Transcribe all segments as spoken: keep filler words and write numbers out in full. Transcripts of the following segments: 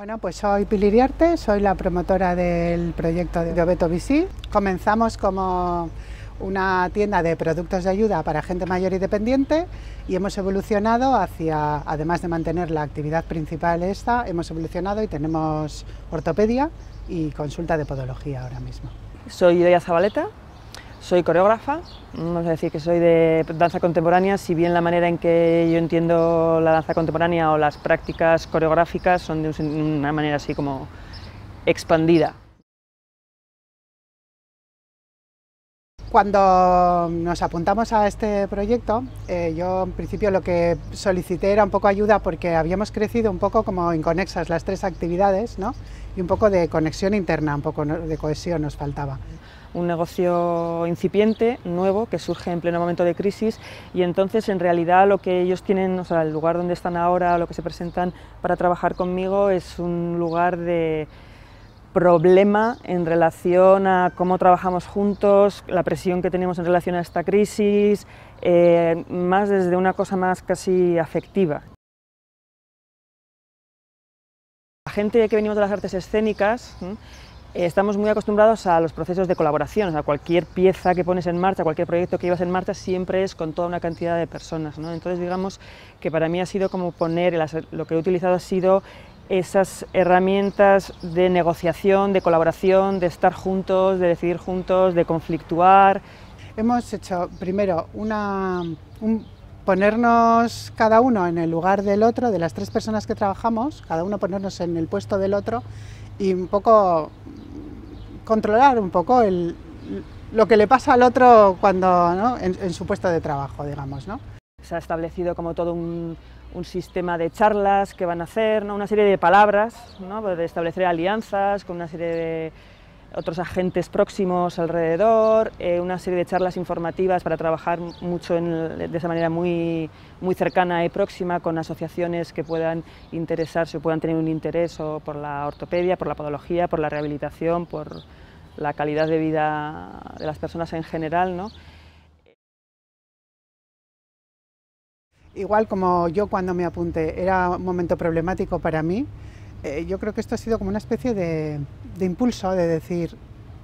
Bueno, pues soy Pili Riarte, soy la promotora del proyecto de Hobeto Bizi. Comenzamos como una tienda de productos de ayuda para gente mayor y dependiente y hemos evolucionado hacia, además de mantener la actividad principal esta, hemos evolucionado y tenemos ortopedia y consulta de podología ahora mismo. Soy Idoia Zabaleta, soy coreógrafa, vamos a decir que soy de danza contemporánea, si bien la manera en que yo entiendo la danza contemporánea o las prácticas coreográficas son de una manera así como expandida. Cuando nos apuntamos a este proyecto, eh, yo en principio lo que solicité era un poco ayuda porque habíamos crecido un poco como inconexas las tres actividades, ¿no? Y un poco de conexión interna, un poco de cohesión nos faltaba. Un negocio incipiente, nuevo, que surge en pleno momento de crisis y entonces en realidad lo que ellos tienen, o sea, el lugar donde están ahora, lo que se presentan para trabajar conmigo es un lugar de problema en relación a cómo trabajamos juntos, la presión que tenemos en relación a esta crisis, eh, más desde una cosa más casi afectiva. La gente que venimos de las artes escénicas, ¿eh? Estamos muy acostumbrados a los procesos de colaboración, o sea, cualquier pieza que pones en marcha, cualquier proyecto que llevas en marcha siempre es con toda una cantidad de personas, ¿no? Entonces digamos que para mí ha sido como poner, lo que he utilizado ha sido esas herramientas de negociación, de colaboración, de estar juntos, de decidir juntos, de conflictuar. Hemos hecho primero una, un, ponernos cada uno en el lugar del otro, de las tres personas que trabajamos, cada uno ponernos en el puesto del otro y un poco controlar un poco el, lo que le pasa al otro cuando, ¿no? en, en su puesto de trabajo, digamos, ¿no? Se ha establecido como todo un, un sistema de charlas que van a hacer, ¿no? Una serie de palabras, ¿no? De establecer alianzas con una serie de otros agentes próximos alrededor, eh, una serie de charlas informativas para trabajar mucho en el, de esa manera muy, muy cercana y próxima con asociaciones que puedan interesarse o puedan tener un interés o por la ortopedia, por la podología, por la rehabilitación, por la calidad de vida de las personas en general, ¿no? Igual como yo cuando me apunté era un momento problemático para mí, eh, yo creo que esto ha sido como una especie de, de impulso de decir,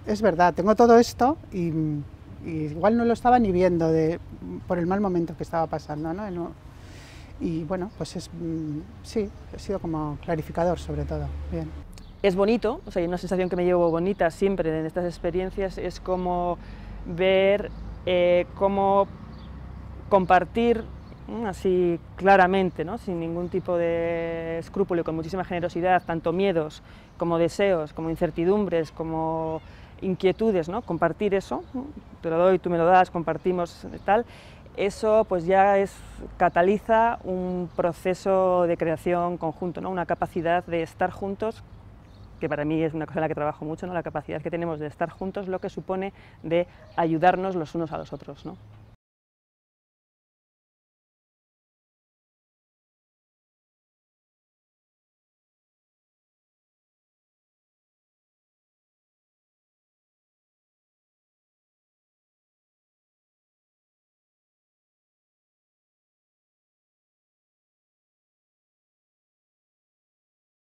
es verdad, tengo todo esto y, y igual no lo estaba ni viendo de, por el mal momento que estaba pasando, ¿no? Y bueno, pues es, sí, ha sido como clarificador sobre todo. Bien. Es bonito, o sea, hay una sensación que me llevo bonita siempre en estas experiencias, es como ver eh, cómo compartir así claramente, ¿no? Sin ningún tipo de escrúpulo, con muchísima generosidad, tanto miedos como deseos, como incertidumbres, como inquietudes, ¿no? Compartir eso, ¿no? Te lo doy, tú me lo das, compartimos, tal, eso pues ya es, cataliza un proceso de creación conjunto, ¿no? Una capacidad de estar juntos, que para mí es una cosa en la que trabajo mucho, ¿no? La capacidad que tenemos de estar juntos, lo que supone de ayudarnos los unos a los otros, ¿no?